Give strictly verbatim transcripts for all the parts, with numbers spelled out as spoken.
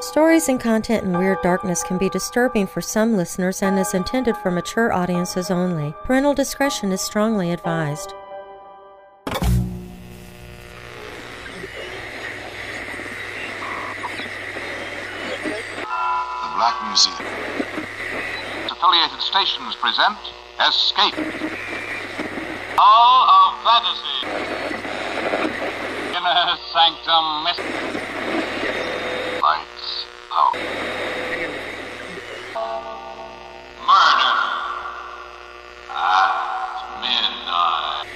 Stories and content in Weird Darkness can be disturbing for some listeners and is intended for mature audiences only. Parental discretion is strongly advised. The Black Museum. Affiliated stations present Escape. All of Fantasy. Inner Sanctum Mystery. Lights out. Murder at midnight.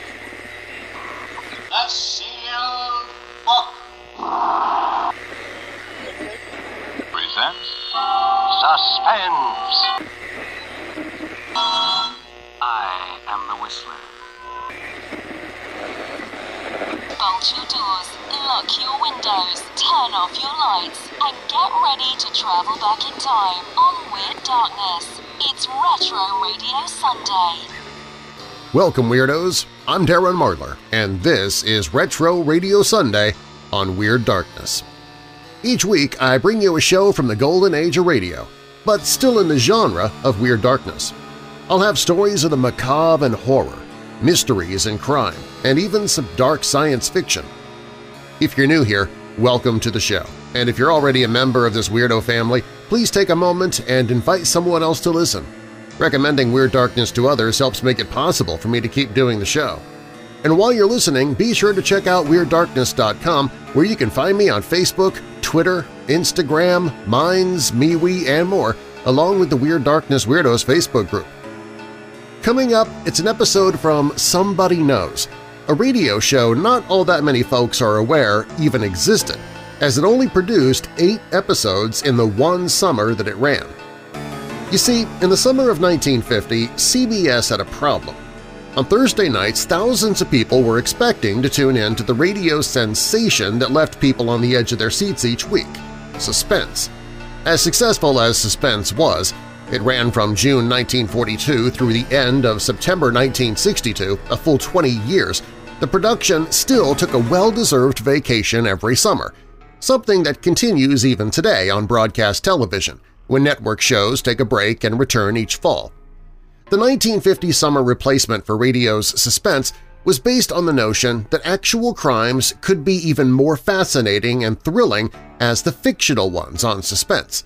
The Sealed Book presents Suspense. I am the Whistler. Bolt your doors, lock your windows, turn off your lights, and get ready to travel back in time on Weird Darkness. It's Retro Radio Sunday. Welcome, Weirdos. I'm Darren Marlar, and this is Retro Radio Sunday on Weird Darkness. Each week, I bring you a show from the golden age of radio, but still in the genre of Weird Darkness. I'll have stories of the macabre and horror, mysteries and crime, and even some dark science fiction. If you're new here, welcome to the show, and if you're already a member of this weirdo family, please take a moment and invite someone else to listen. Recommending Weird Darkness to others helps make it possible for me to keep doing the show. And while you're listening, be sure to check out Weird Darkness dot com, where you can find me on Facebook, Twitter, Instagram, Minds, MeWe, and more, along with the Weird Darkness Weirdos Facebook group. Coming up, it's an episode from Somebody Knows, a radio show not all that many folks are aware even existed, as it only produced eight episodes in the one summer that it ran. You see, in the summer of nineteen fifty, C B S had a problem. On Thursday nights, thousands of people were expecting to tune in to the radio sensation that left people on the edge of their seats each week – Suspense. As successful as Suspense was, it ran from June nineteen forty-two through the end of September nineteen sixty-two, a full twenty years, the production still took a well-deserved vacation every summer, something that continues even today on broadcast television, when network shows take a break and return each fall. The nineteen fifty summer replacement for radio's Suspense was based on the notion that actual crimes could be even more fascinating and thrilling as the fictional ones on Suspense.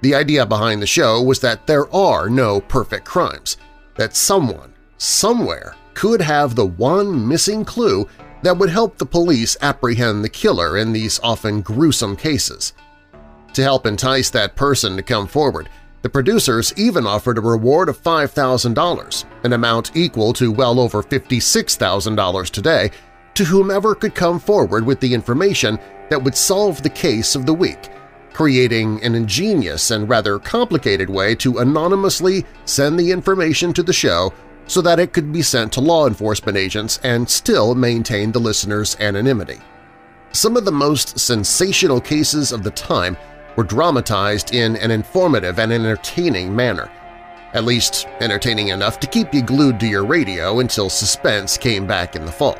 The idea behind the show was that there are no perfect crimes, that someone, somewhere, could have the one missing clue that would help the police apprehend the killer in these often gruesome cases. To help entice that person to come forward, the producers even offered a reward of five thousand dollars, an amount equal to well over fifty-six thousand dollars today, to whomever could come forward with the information that would solve the case of the week, creating an ingenious and rather complicated way to anonymously send the information to the show so that it could be sent to law enforcement agents and still maintain the listener's anonymity. Some of the most sensational cases of the time were dramatized in an informative and entertaining manner, at least entertaining enough to keep you glued to your radio until Suspense came back in the fall.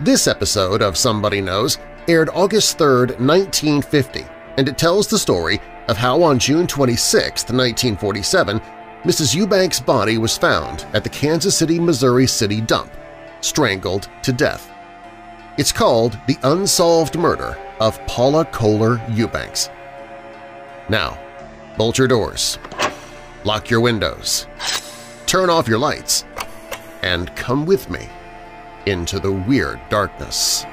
This episode of Somebody Knows aired August third, nineteen fifty, and it tells the story of how on June twenty-sixth, nineteen forty-seven, Missus Eubanks' body was found at the Kansas City, Missouri city dump, strangled to death. It's called The Unsolved Murder of Paula Kohler Eubanks. Now, bolt your doors, lock your windows, turn off your lights, and come with me into the Weird Darkness.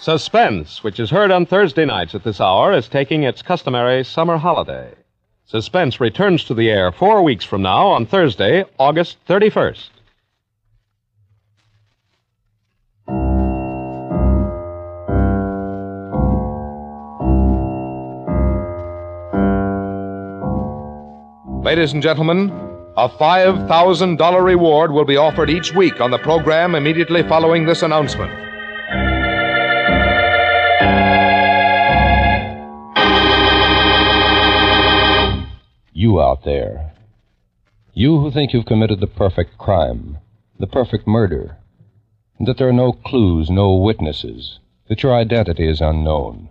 Suspense, which is heard on Thursday nights at this hour, is taking its customary summer holiday. Suspense returns to the air four weeks from now on Thursday, August thirty-first. Ladies and gentlemen, a five thousand dollars reward will be offered each week on the program immediately following this announcement. You out there, you who think you've committed the perfect crime, the perfect murder, and that there are no clues, no witnesses, that your identity is unknown.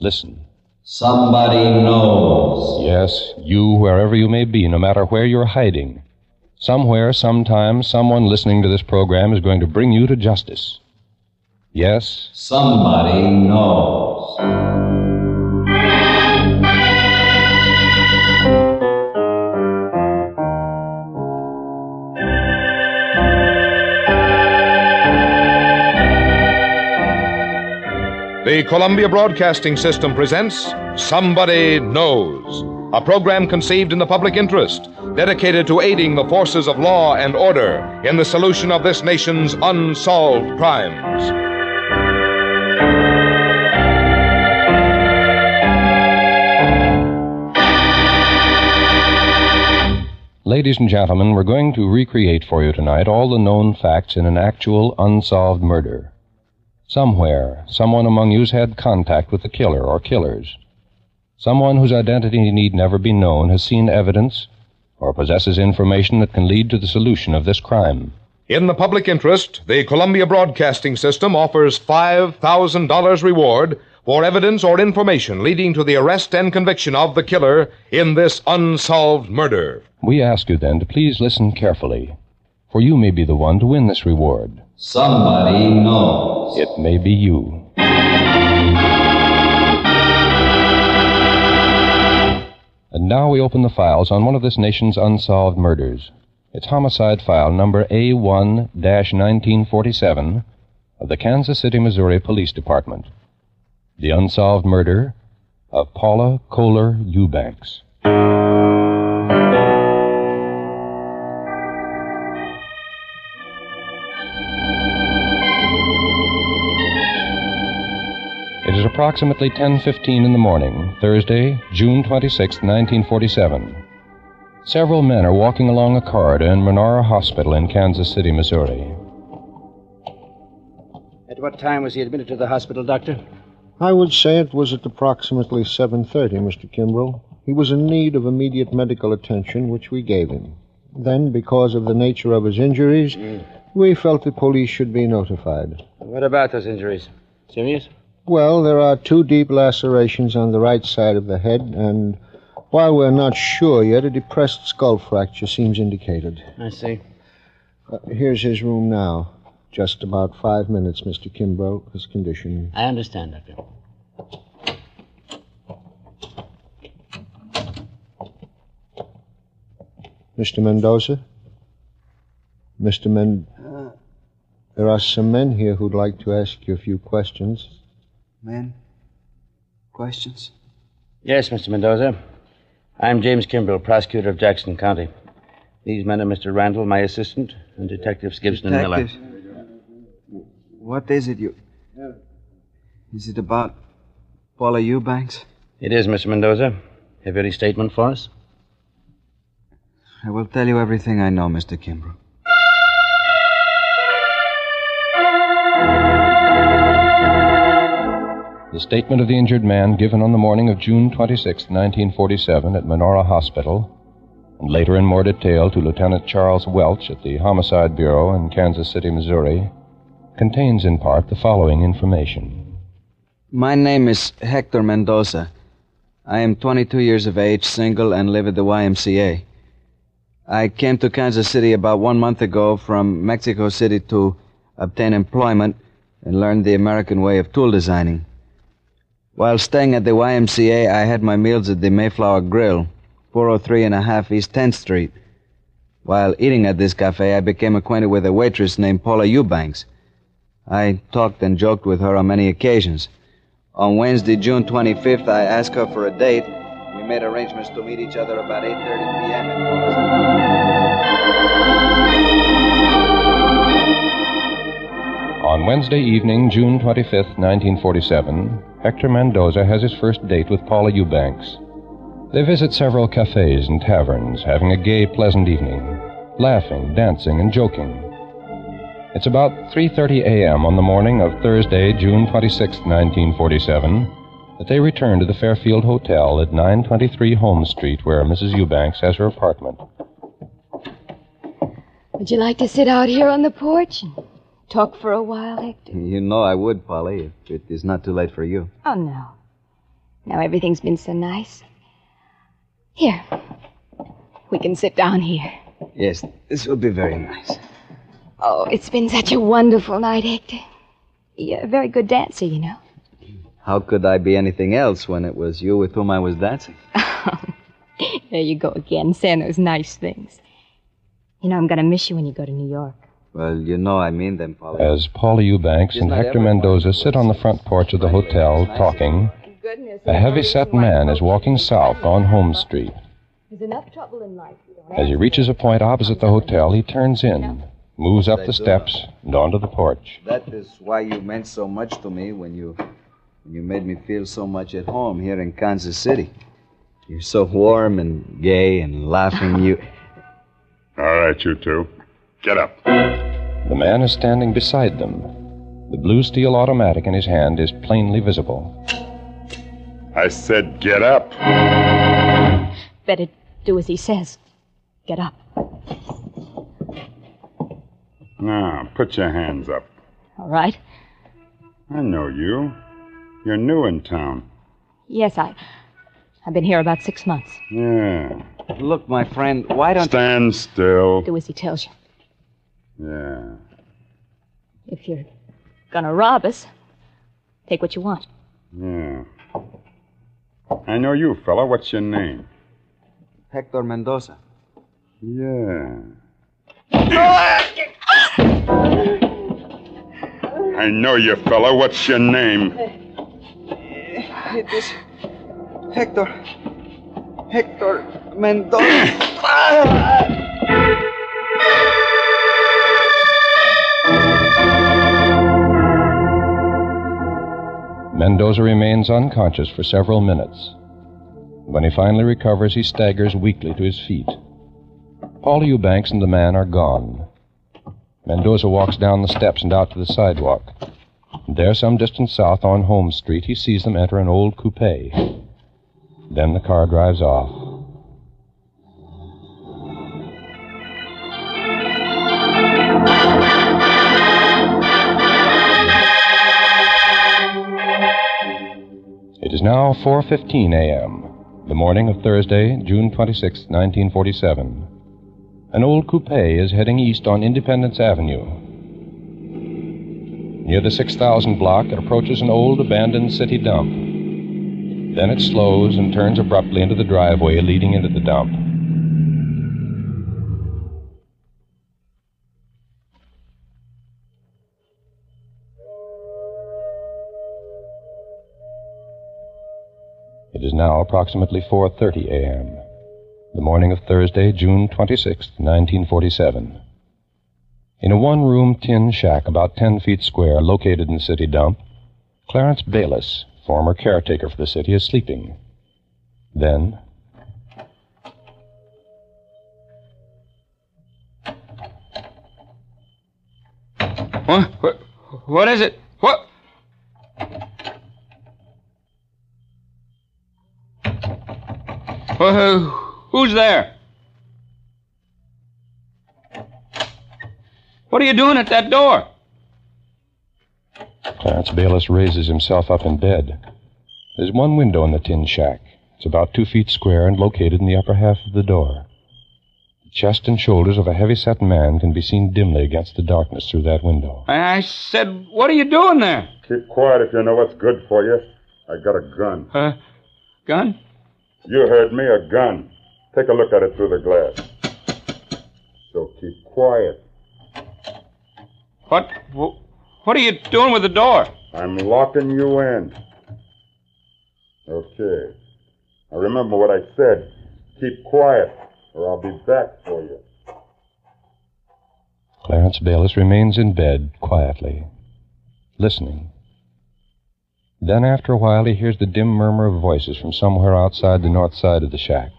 Listen. Somebody knows. Yes, you, wherever you may be, no matter where you're hiding. Somewhere, sometime, someone listening to this program is going to bring you to justice. Yes? Somebody knows. The Columbia Broadcasting System presents Somebody Knows, a program conceived in the public interest, dedicated to aiding the forces of law and order in the solution of this nation's unsolved crimes. Ladies and gentlemen, we're going to recreate for you tonight all the known facts in an actual unsolved murder. Somewhere, someone among you's had contact with the killer or killers. Someone whose identity need never be known has seen evidence or possesses information that can lead to the solution of this crime. In the public interest, the Columbia Broadcasting System offers five thousand dollars reward for evidence or information leading to the arrest and conviction of the killer in this unsolved murder. We ask you then to please listen carefully, for you may be the one to win this reward. Somebody knows. It may be you. And now we open the files on one of this nation's unsolved murders. It's homicide file number A one dash nineteen forty-seven of the Kansas City, Missouri Police Department. The unsolved murder of Paula Kohler Eubanks. It is approximately ten fifteen in the morning, Thursday, June twenty-sixth, nineteen forty-seven. Several men are walking along a corridor in Menorah Hospital in Kansas City, Missouri. At what time was he admitted to the hospital, Doctor? I would say it was at approximately seven thirty, Mister Kimbrell. He was in need of immediate medical attention, which we gave him. Then, because of the nature of his injuries, mm. we felt the police should be notified. What about those injuries? Serious? Well, there are two deep lacerations on the right side of the head, and while we're not sure yet, a depressed skull fracture seems indicated. I see. Uh, here's his room now. Just about five minutes, Mister Kimbrell. His condition. I understand, Doctor. Mister Mendoza? Mister Men... Uh, there are some men here who'd like to ask you a few questions. Men? Questions? Yes, Mister Mendoza. I'm James Kimbrell, prosecutor of Jackson County. These men are Mister Randall, my assistant, and Detectives Gibson and Miller. What is it you... Is it about Paula Eubanks? It is, Mister Mendoza. Have you any statement for us? I will tell you everything I know, Mister Kimbrell. The statement of the injured man given on the morning of June twenty-sixth, nineteen forty-seven at Menorah Hospital, and later in more detail to Lieutenant Charles Welch at the Homicide Bureau in Kansas City, Missouri, contains in part the following information. My name is Hector Mendoza. I am twenty-two years of age, single, and live at the Y M C A. I came to Kansas City about one month ago from Mexico City to obtain employment and learn the American way of tool designing. While staying at the Y M C A, I had my meals at the Mayflower Grill, four oh three and a half East tenth Street. While eating at this cafe, I became acquainted with a waitress named Paula Eubanks. I talked and joked with her on many occasions. On Wednesday, June twenty-fifth, I asked her for a date. We made arrangements to meet each other about eight thirty p.m. in Paula's. On Wednesday evening, June twenty-fifth, nineteen forty-seven... Hector Mendoza has his first date with Paula Eubanks. They visit several cafes and taverns, having a gay, pleasant evening, laughing, dancing, and joking. It's about three thirty a.m. on the morning of Thursday, June twenty-sixth, nineteen forty-seven, that they return to the Fairfield Hotel at nine twenty-three Holmes Street, where Missus Eubanks has her apartment. Would you like to sit out here on the porch and talk for a while, Hector? You know I would, Polly, if it is not too late for you. Oh, no. Now everything's been so nice. Here. We can sit down here. Yes, this will be very nice. Oh, it's been such a wonderful night, Hector. You're a very good dancer, you know. How could I be anything else when it was you with whom I was dancing? There you go again, saying those nice things. You know, I'm going to miss you when you go to New York. Well, you know I mean them, Polly. As Paula Eubanks and Hector Mendoza sit on the front porch of the hotel talking, a heavy-set man is walking south on Holmes Street. There's enough trouble in life. As he reaches a point opposite the hotel, he turns in, moves up the steps, and onto the porch. That is why you meant so much to me when you, when you made me feel so much at home here in Kansas City. You're so warm and gay and laughing, you... All right, you two. Get up. The man is standing beside them. The blue steel automatic in his hand is plainly visible. I said get up. Better do as he says. Get up. Now, put your hands up. All right. I know you. You're new in town. Yes, I... I've been here about six months. Yeah. Look, my friend, why don't... Stand still. Do as he tells you. Yeah. If you're gonna rob us, take what you want. Yeah. I know you, fella. What's your name? Hector Mendoza. Yeah. I know you, fella. What's your name? It is Hector. Hector Mendoza. Mendoza remains unconscious for several minutes. When he finally recovers, he staggers weakly to his feet. Paula Eubanks and the man are gone. Mendoza walks down the steps and out to the sidewalk. And there, some distance south on Holmes Street, he sees them enter an old coupe. Then the car drives off. It is now four fifteen a.m., the morning of Thursday, June twenty-sixth, nineteen forty-seven. An old coupe is heading east on Independence Avenue. Near the six thousand block, it approaches an old abandoned city dump. Then it slows and turns abruptly into the driveway leading into the dump. It is now approximately four thirty a.m., the morning of Thursday, June twenty-sixth, nineteen forty-seven. In a one-room tin shack about ten feet square located in the city dump, Clarence Bayless, former caretaker for the city, is sleeping. Then... What? What, what is it? What? Uh, who's there? What are you doing at that door? Clarence Bayless raises himself up in bed. There's one window in the tin shack. It's about two feet square and located in the upper half of the door. The chest and shoulders of a heavy-set man can be seen dimly against the darkness through that window. I said, what are you doing there? Keep quiet if you know what's good for you. I got a gun. Uh, gun? You heard me, a gun. Take a look at it through the glass. So keep quiet. What? What are you doing with the door? I'm locking you in. Okay. Now remember what I said. Keep quiet, or I'll be back for you. Clarence Bayless remains in bed quietly, listening. Then, after a while, he hears the dim murmur of voices from somewhere outside the north side of the shack.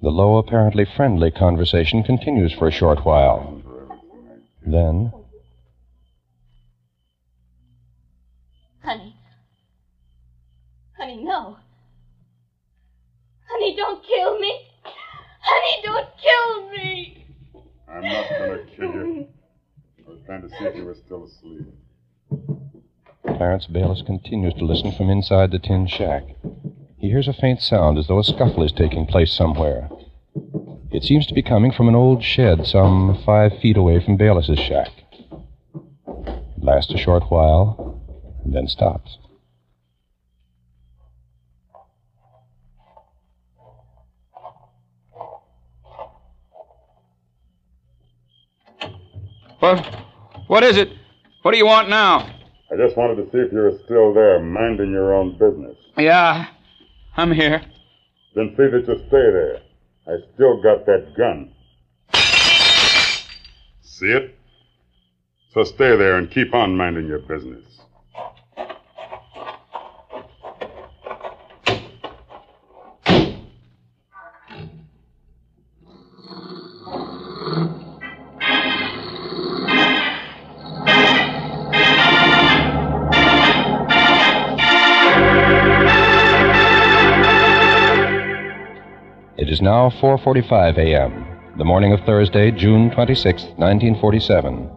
The low, apparently friendly conversation continues for a short while. Then... Honey. Honey, no. Honey, don't kill me. Honey, don't kill me. I'm not gonna kill you. trying to see if he was still asleep. Clarence Bayless continues to listen from inside the tin shack. He hears a faint sound as though a scuffle is taking place somewhere. It seems to be coming from an old shed some five feet away from Bayless's shack. It lasts a short while and then stops. What? What is it? What do you want now? I just wanted to see if you were still there, minding your own business. Yeah, I'm here. Then see that you stay there. I still got that gun. See it? So stay there and keep on minding your business. It is now four forty-five a.m., the morning of Thursday, June twenty-sixth, nineteen forty-seven.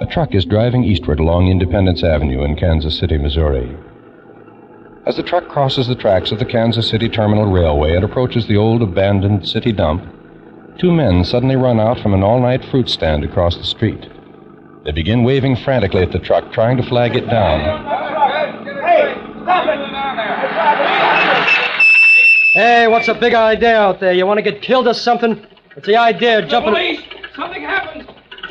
A truck is driving eastward along Independence Avenue in Kansas City, Missouri. As the truck crosses the tracks of the Kansas City Terminal Railway and approaches the old abandoned city dump, two men suddenly run out from an all-night fruit stand across the street. They begin waving frantically at the truck, trying to flag it down. Hey, stop it! Hey, what's the big idea out there? You want to get killed or something? What's the idea of jumping... The police! Something happened!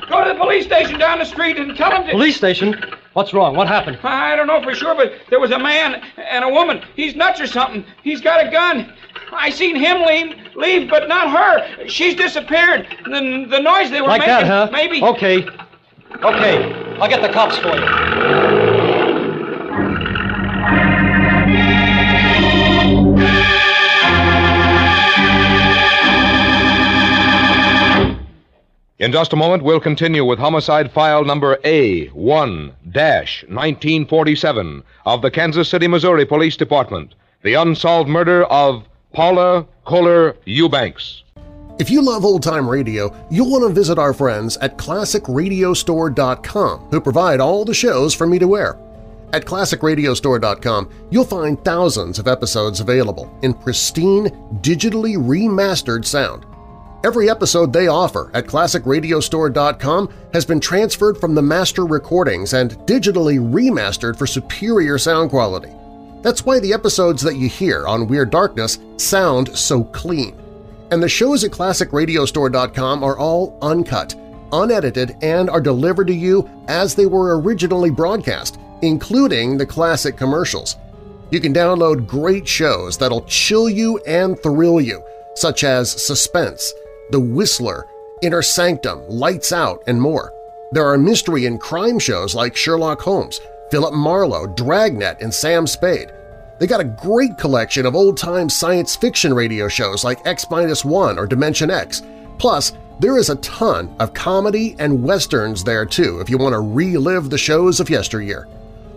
Go to the police station down the street and tell them to... Police station? What's wrong? What happened? I don't know for sure, but there was a man and a woman. He's nuts or something. He's got a gun. I seen him leave, leave but not her. She's disappeared. The, the noise they were like making... Like that, huh? Maybe... Okay. Okay. I'll get the cops for you. In just a moment, we'll continue with homicide file number A one nineteen forty-seven of the Kansas City, Missouri Police Department, the unsolved murder of Paula Kohler Eubanks. If you love old-time radio, you'll want to visit our friends at Classic Radio Store dot com, who provide all the shows for me to air. At Classic Radio Store dot com, you'll find thousands of episodes available in pristine, digitally remastered sound. Every episode they offer at Classic Radio Store dot com has been transferred from the master recordings and digitally remastered for superior sound quality. That's why the episodes that you hear on Weird Darkness sound so clean. And the shows at Classic Radio Store dot com are all uncut, unedited, and are delivered to you as they were originally broadcast, including the classic commercials. You can download great shows that'll chill you and thrill you, such as Suspense, The Whistler, Inner Sanctum, Lights Out, and more. There are mystery and crime shows like Sherlock Holmes, Philip Marlowe, Dragnet, and Sam Spade. They got a great collection of old-time science fiction radio shows like X minus one or Dimension X. Plus, there is a ton of comedy and westerns there too if you want to relive the shows of yesteryear.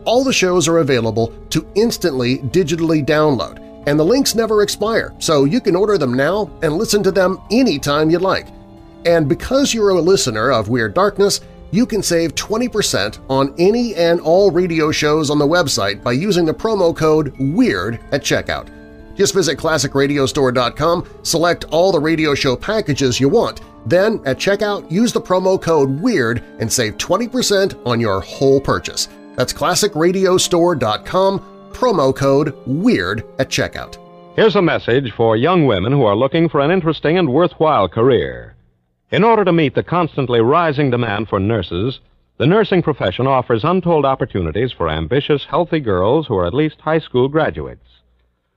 All the shows are available to instantly digitally download, and the links never expire, so you can order them now and listen to them anytime you'd like. And because you're a listener of Weird Darkness, you can save twenty percent on any and all radio shows on the website by using the promo code WEIRD at checkout. Just visit Classic Radio Store dot com, select all the radio show packages you want, then at checkout use the promo code WEIRD and save twenty percent on your whole purchase. That's Classic Radio Store dot com. Promo code WEIRD at checkout. Here's a message for young women who are looking for an interesting and worthwhile career. In order to meet the constantly rising demand for nurses, the nursing profession offers untold opportunities for ambitious, healthy girls who are at least high school graduates.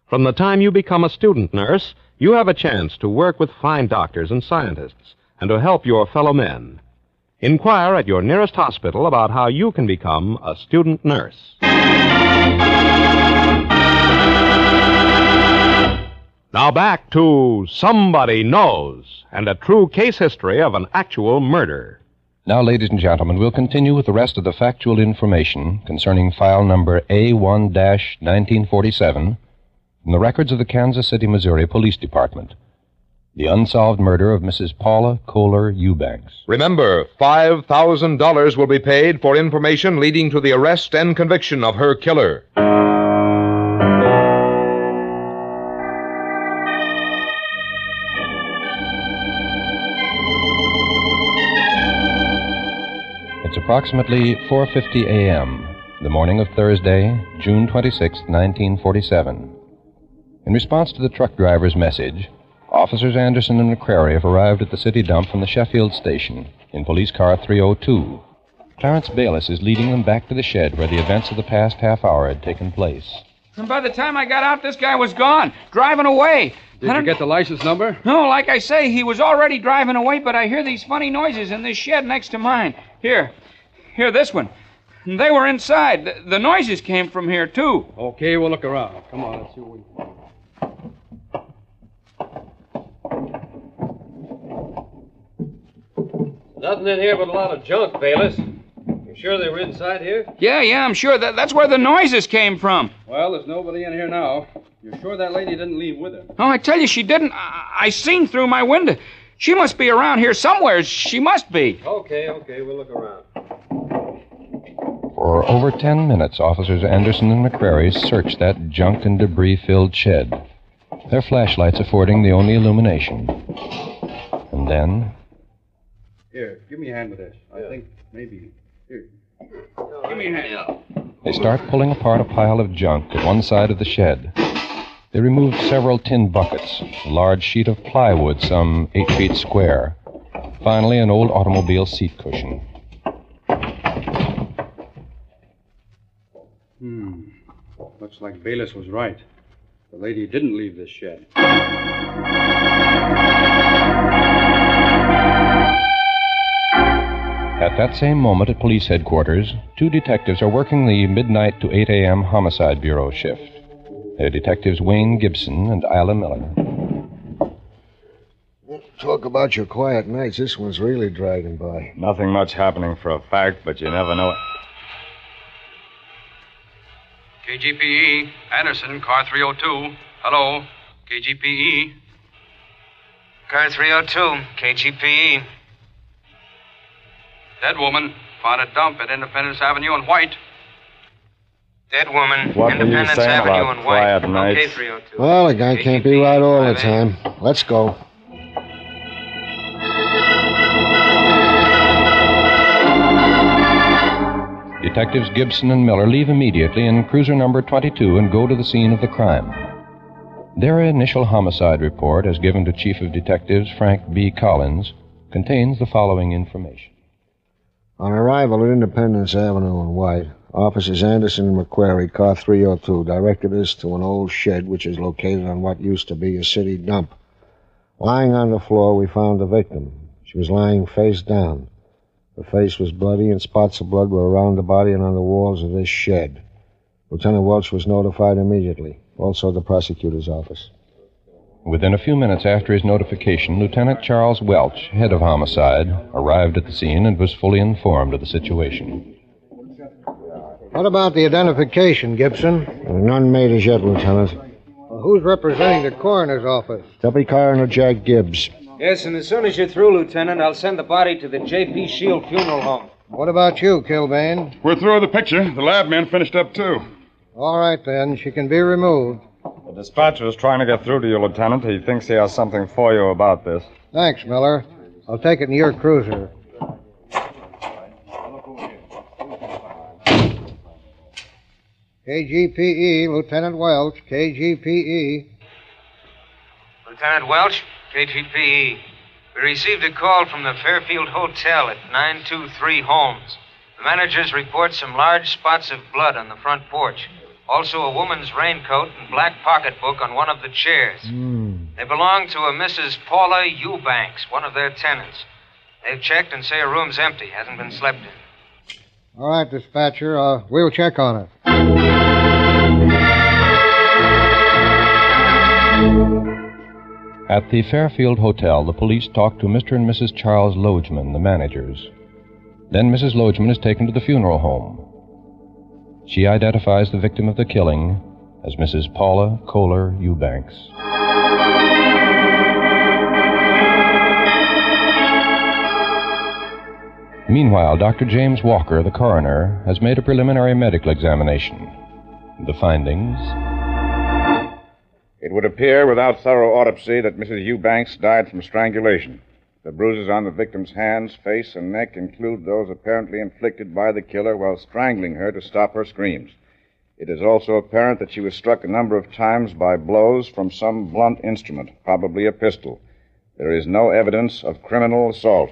From the time you become a student nurse, you have a chance to work with fine doctors and scientists and to help your fellow men. Inquire at your nearest hospital about how you can become a student nurse. Now back to Somebody Knows and a true case history of an actual murder. Now, ladies and gentlemen, we'll continue with the rest of the factual information concerning file number A one nineteen forty-seven from the records of the Kansas City, Missouri Police Department. The unsolved murder of Missus Paula Kohler Eubanks. Remember, five thousand dollars will be paid for information leading to the arrest and conviction of her killer. It's approximately four fifty a.m., the morning of Thursday, June twenty-sixth, nineteen forty-seven. In response to the truck driver's message, Officers Anderson and McCrary have arrived at the city dump from the Sheffield station in police car three oh two. Clarence Bayless is leading them back to the shed where the events of the past half hour had taken place. And by the time I got out, this guy was gone, driving away. Did you get the license number? No, like I say, he was already driving away, but I hear these funny noises in this shed next to mine. Here, here, this one. They were inside. The, the noises came from here, too. Okay, we'll look around. Come on, let's see what we can find. Nothing in here but a lot of junk, Bayless. You sure they were inside here? Yeah, yeah, I'm sure. That, that's where the noises came from. Well, there's nobody in here now. You're sure that lady didn't leave with her? Oh, I tell you, she didn't. I, I seen through my window. She must be around here somewhere. She must be. Okay, okay, we'll look around. For over ten minutes, Officers Anderson and McCrary searched that junk and debris-filled shed, their flashlights affording the only illumination. And then... Here, give me a hand with this. I yeah. think maybe... Here. No, give me a hand. They start pulling apart a pile of junk at one side of the shed. They remove several tin buckets, a large sheet of plywood some eight feet square, finally an old automobile seat cushion. Hmm. Looks like Bayless was right. The lady didn't leave this shed. At that same moment at police headquarters, two detectives are working the midnight to eight a.m. Homicide Bureau shift. They're detectives Wayne Gibson and Isla Miller. Talk about your quiet nights. This one's really dragging by. Nothing much happening for a fact, but you never know it. K G P E, Anderson, car three oh two. Hello, K G P E. Car three oh two, K G P E. Dead woman, found a dump at Independence Avenue and White. Dead woman, what Independence Avenue and White. Okay, three oh two. Well, a guy can't be right all the time. Let's go. Detectives Gibson and Miller leave immediately in cruiser number twenty-two and go to the scene of the crime. Their initial homicide report, as given to Chief of Detectives Frank B. Collins, contains the following information. On arrival at Independence Avenue and White, Officers Anderson and McCrary, car three oh two, directed us to an old shed which is located on what used to be a city dump. Lying on the floor, we found the victim. She was lying face down. Her face was bloody, and spots of blood were around the body and on the walls of this shed. Lieutenant Welch was notified immediately, also the prosecutor's office. Within a few minutes after his notification, Lieutenant Charles Welch, head of homicide, arrived at the scene and was fully informed of the situation. What about the identification, Gibson? None made as yet, Lieutenant. Well, who's representing the coroner's office? Deputy Coroner Jack Gibbs. Yes, and as soon as you're through, Lieutenant, I'll send the body to the J P. Shield funeral home. What about you, Kilbane? We're through with the picture. The lab man finished up, too. All right, then. She can be removed. The dispatcher is trying to get through to you, Lieutenant. He thinks he has something for you about this. Thanks, Miller. I'll take it in your cruiser. K G P E, Lieutenant Welch, K G P E. Lieutenant Welch, K G P E. We received a call from the Fairfield Hotel at nine two three Holmes. The managers report some large spots of blood on the front porch. Also, a woman's raincoat and black pocketbook on one of the chairs. Mm. They belong to a Missus Paula Eubanks, one of their tenants. They've checked and say her room's empty, hasn't been slept in. All right, dispatcher. Uh, we'll check on her. At the Fairfield Hotel, the police talk to Mister and Missus Charles Logeman, the managers. Then Missus Logeman is taken to the funeral home. She identifies the victim of the killing as Missus Paula Kohler Eubanks. Meanwhile, Doctor James Walker, the coroner, has made a preliminary medical examination. The findings? It would appear, without thorough autopsy, that Missus Eubanks died from strangulation. The bruises on the victim's hands, face, and neck include those apparently inflicted by the killer while strangling her to stop her screams. It is also apparent that she was struck a number of times by blows from some blunt instrument, probably a pistol. There is no evidence of criminal assault.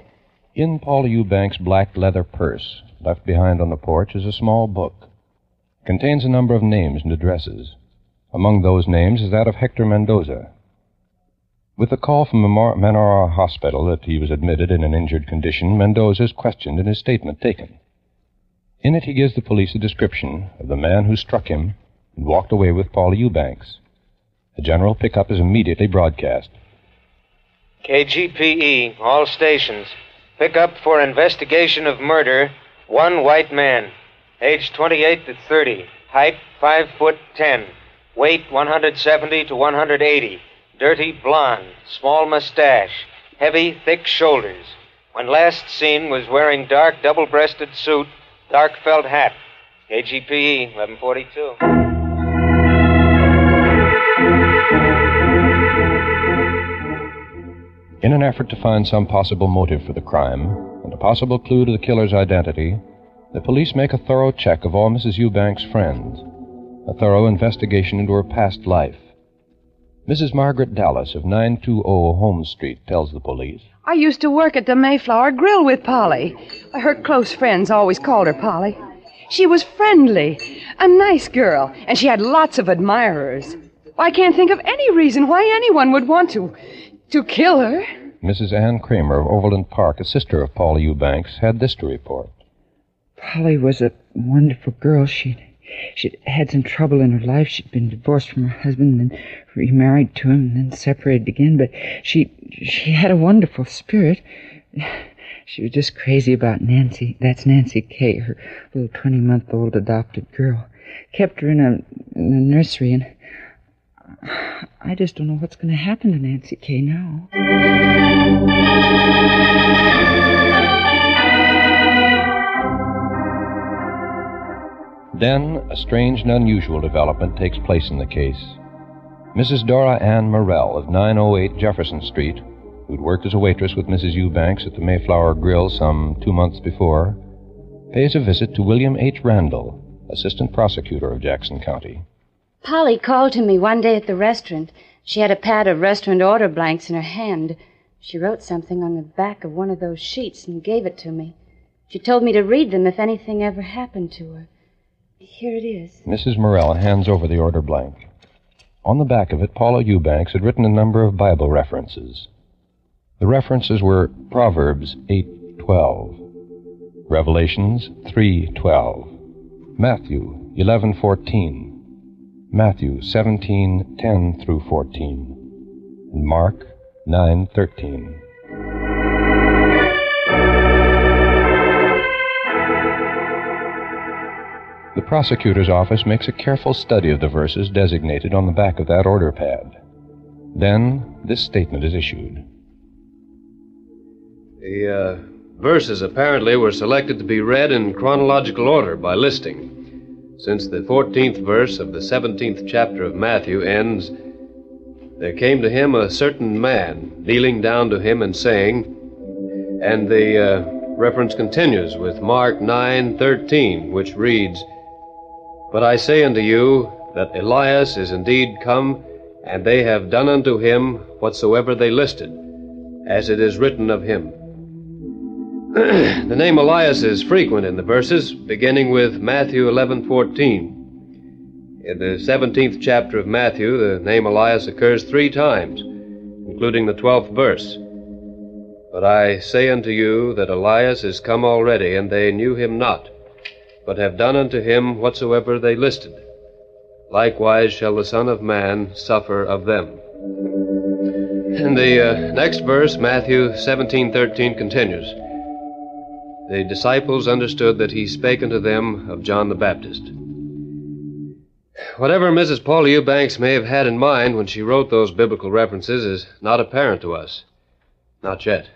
In Paula Eubanks' black leather purse, left behind on the porch, is a small book. It contains a number of names and addresses. Among those names is that of Hector Mendoza. With the call from Menorah Hospital that he was admitted in an injured condition, Mendoza is questioned in his statement taken. In it, he gives the police a description of the man who struck him and walked away with Paula Eubanks. A general pickup is immediately broadcast. K G P E, all stations. Pick up for investigation of murder, one white man, age twenty-eight to thirty, height five foot ten, weight one hundred seventy to one hundred eighty, dirty blonde, small mustache, heavy, thick shoulders. When last seen was wearing dark double-breasted suit, dark felt hat. K G P E, eleven forty-two. In an effort to find some possible motive for the crime and a possible clue to the killer's identity, the police make a thorough check of all Missus Eubanks' friends, a thorough investigation into her past life. Missus Margaret Dallas of nine two zero Holmes Street tells the police, I used to work at the Mayflower Grill with Polly. Her close friends always called her Polly. She was friendly, a nice girl, and she had lots of admirers. I can't think of any reason why anyone would want to... to kill her. Missus Ann Kramer of Overland Park, a sister of Paula Eubanks, had this to report. Polly was a wonderful girl. She... She'd had some trouble in her life. She'd been divorced from her husband and remarried to him and then separated again. But she she had a wonderful spirit. She was just crazy about Nancy. That's Nancy Kay, her little twenty-month-old adopted girl. Kept her in a, in a nursery, and I just don't know what's going to happen to Nancy Kay now. Then, a strange and unusual development takes place in the case. Missus Dora Ann Morell of nine oh eight Jefferson Street, who'd worked as a waitress with Missus Eubanks at the Mayflower Grill some two months before, pays a visit to William H. Randall, assistant prosecutor of Jackson County. Polly called to me one day at the restaurant. She had a pad of restaurant order blanks in her hand. She wrote something on the back of one of those sheets and gave it to me. She told me to read them if anything ever happened to her. Here it is. Missus Morell hands over the order blank. On the back of it, Paula Eubanks had written a number of Bible references. The references were Proverbs eight twelve, Revelations three twelve, Matthew eleven fourteen, Matthew seventeen ten through fourteen, and Mark nine thirteen. The prosecutor's office makes a careful study of the verses designated on the back of that order pad. Then, this statement is issued. The uh, verses apparently were selected to be read in chronological order by listing. Since the fourteenth verse of the seventeenth chapter of Matthew ends, there came to him a certain man, kneeling down to him and saying, and the uh, reference continues with Mark nine thirteen, which reads, But I say unto you, that Elias is indeed come, and they have done unto him whatsoever they listed, as it is written of him. The name Elias is frequent in the verses, beginning with Matthew eleven fourteen. In the seventeenth chapter of Matthew, the name Elias occurs three times, including the twelfth verse. But I say unto you, that Elias is come already, and they knew him not, but have done unto him whatsoever they listed. Likewise shall the Son of Man suffer of them. And the uh, next verse, Matthew seventeen thirteen, continues. The disciples understood that he spake unto them of John the Baptist. Whatever Missus Paula Eubanks may have had in mind when she wrote those biblical references is not apparent to us. Not yet.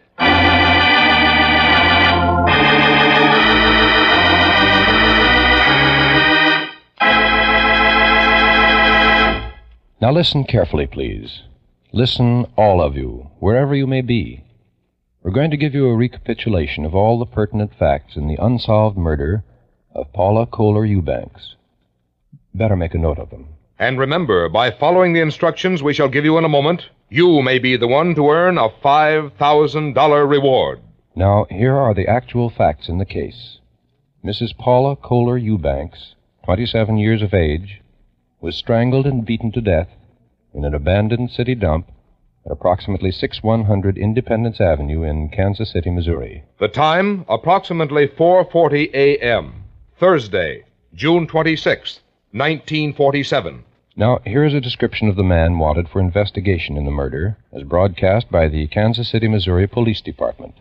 Now listen carefully, please. Listen, all of you, wherever you may be. We're going to give you a recapitulation of all the pertinent facts in the unsolved murder of Paula Kohler Eubanks. Better make a note of them. And remember, by following the instructions we shall give you in a moment, you may be the one to earn a five thousand dollars reward. Now, here are the actual facts in the case. Missus Paula Kohler Eubanks, twenty-seven years of age, was strangled and beaten to death in an abandoned city dump at approximately sixty-one hundred Independence Avenue in Kansas City, Missouri. The time, approximately four forty a.m., Thursday, June twenty-sixth, nineteen forty-seven. Now, here is a description of the man wanted for investigation in the murder, as broadcast by the Kansas City, Missouri Police Department.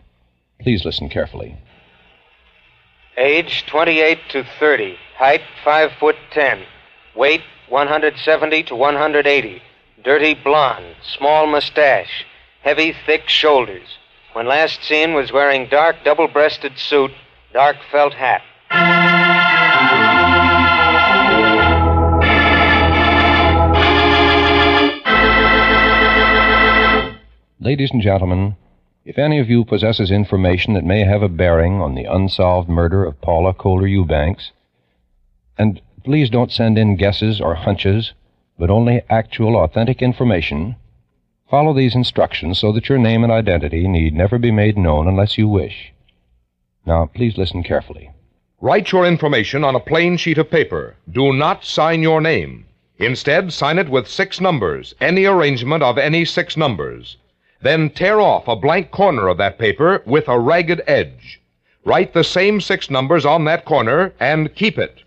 Please listen carefully. Age twenty-eight to thirty, height five foot ten, weight one seventy to one eighty, dirty blonde, small mustache, heavy, thick shoulders. When last seen was wearing dark, double-breasted suit, dark felt hat. Ladies and gentlemen, if any of you possesses information that may have a bearing on the unsolved murder of Paula Kohler Eubanks, and please don't send in guesses or hunches, but only actual, authentic information, follow these instructions so that your name and identity need never be made known unless you wish. Now, please listen carefully. Write your information on a plain sheet of paper. Do not sign your name. Instead, sign it with six numbers, any arrangement of any six numbers. Then tear off a blank corner of that paper with a ragged edge. Write the same six numbers on that corner and keep it.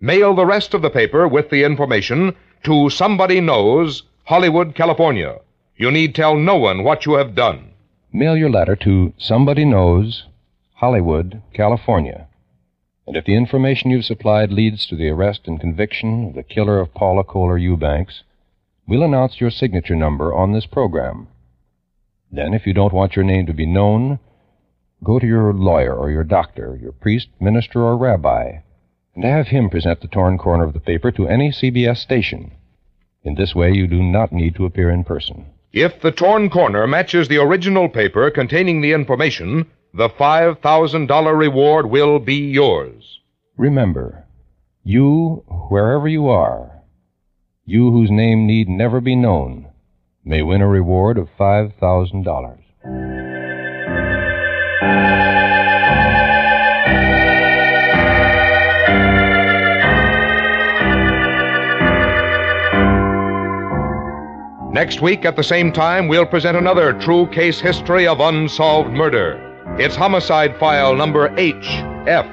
Mail the rest of the paper with the information to Somebody Knows, Hollywood, California. You need tell no one what you have done. Mail your letter to Somebody Knows, Hollywood, California. And if the information you've supplied leads to the arrest and conviction of the killer of Paula Kohler Eubanks, we'll announce your signature number on this program. Then, if you don't want your name to be known, go to your lawyer or your doctor, your priest, minister, or rabbi, and have him present the torn corner of the paper to any C B S station. In this way, you do not need to appear in person. If the torn corner matches the original paper containing the information, the five thousand dollars reward will be yours. Remember, you, wherever you are, you whose name need never be known, may win a reward of five thousand dollars. Next week, at the same time, we'll present another true case history of unsolved murder. It's homicide file number H F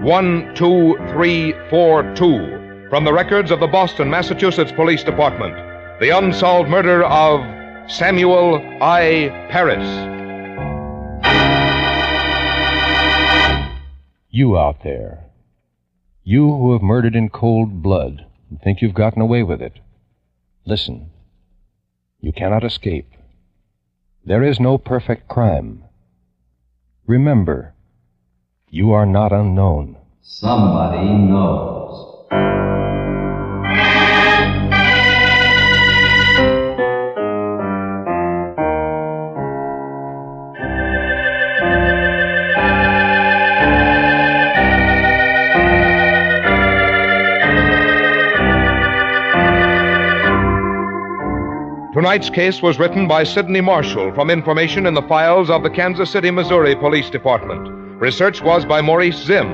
one two three four two from the records of the Boston, Massachusetts Police Department. The unsolved murder of Samuel I. Parris. You out there, you who have murdered in cold blood and think you've gotten away with it, listen. You cannot escape. There is no perfect crime. Remember, you are not unknown. Somebody knows. Tonight's case was written by Sidney Marshall from information in the files of the Kansas City, Missouri Police Department. Research was by Maurice Zim.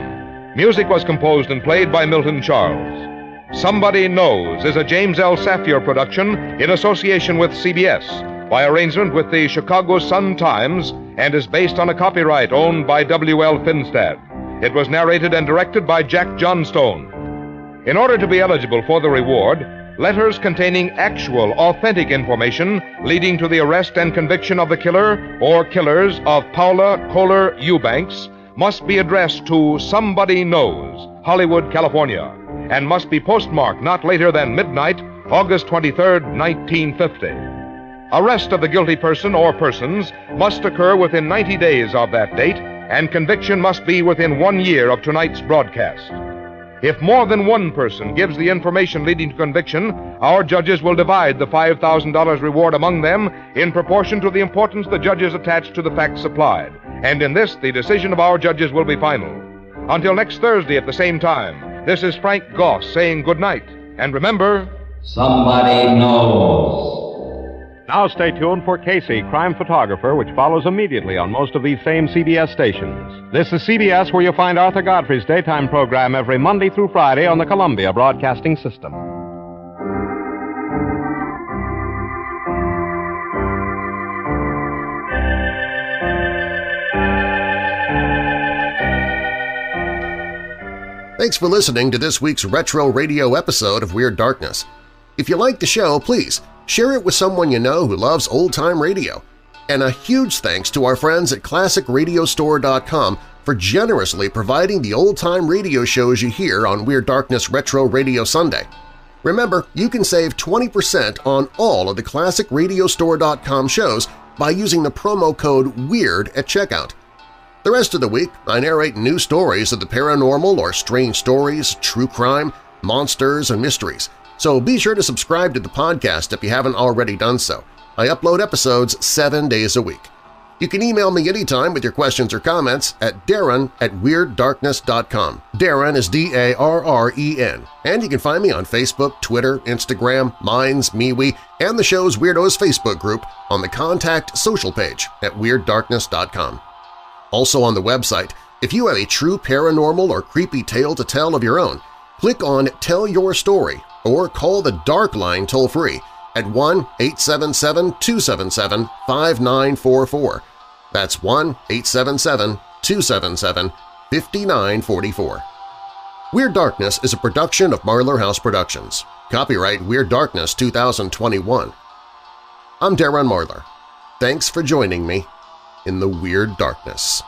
Music was composed and played by Milton Charles. Somebody Knows is a James L. Safier production in association with C B S by arrangement with the Chicago Sun-Times and is based on a copyright owned by W L Finstead. It was narrated and directed by Jack Johnstone. In order to be eligible for the reward, letters containing actual, authentic information leading to the arrest and conviction of the killer or killers of Paula Kohler Eubanks must be addressed to Somebody Knows, Hollywood, California, and must be postmarked not later than midnight, August twenty-third, nineteen fifty. Arrest of the guilty person or persons must occur within ninety days of that date, and conviction must be within one year of tonight's broadcast. If more than one person gives the information leading to conviction, our judges will divide the five thousand dollars reward among them in proportion to the importance the judges attach to the facts supplied. And in this, the decision of our judges will be final. Until next Thursday at the same time, this is Frank Goss saying good night. And remember, somebody knows. Now stay tuned for Casey, Crime Photographer, which follows immediately on most of these same C B S stations. This is C B S, where you'll find Arthur Godfrey's daytime program every Monday through Friday on the Columbia Broadcasting System. Thanks for listening to this week's Retro Radio episode of Weird Darkness. If you like the show, please share it with someone you know who loves old-time radio. And a huge thanks to our friends at Classic Radio Store dot com for generously providing the old-time radio shows you hear on Weird Darkness Retro Radio Sunday. Remember, you can save twenty percent on all of the Classic Radio Store dot com shows by using the promo code WEIRD at checkout. The rest of the week, I narrate new stories of the paranormal or strange stories, true crime, monsters, and mysteries, so be sure to subscribe to the podcast if you haven't already done so. I upload episodes seven days a week. You can email me anytime with your questions or comments at Darren at Weird Darkness dot com. Darren is D A R R E N. And you can find me on Facebook, Twitter, Instagram, Minds, MeWe, and the show's Weirdos Facebook group on the Contact Social page at Weird Darkness dot com. Also on the website, if you have a true paranormal or creepy tale to tell of your own, click on Tell Your Story or call the Dark Line toll-free at one eight seven seven, two seven seven, five nine four four. That's one eight seven seven, two seven seven, five nine four four. Weird Darkness is a production of Marlar House Productions. Copyright Weird Darkness two thousand twenty-one. I'm Darren Marlar. Thanks for joining me in the Weird Darkness.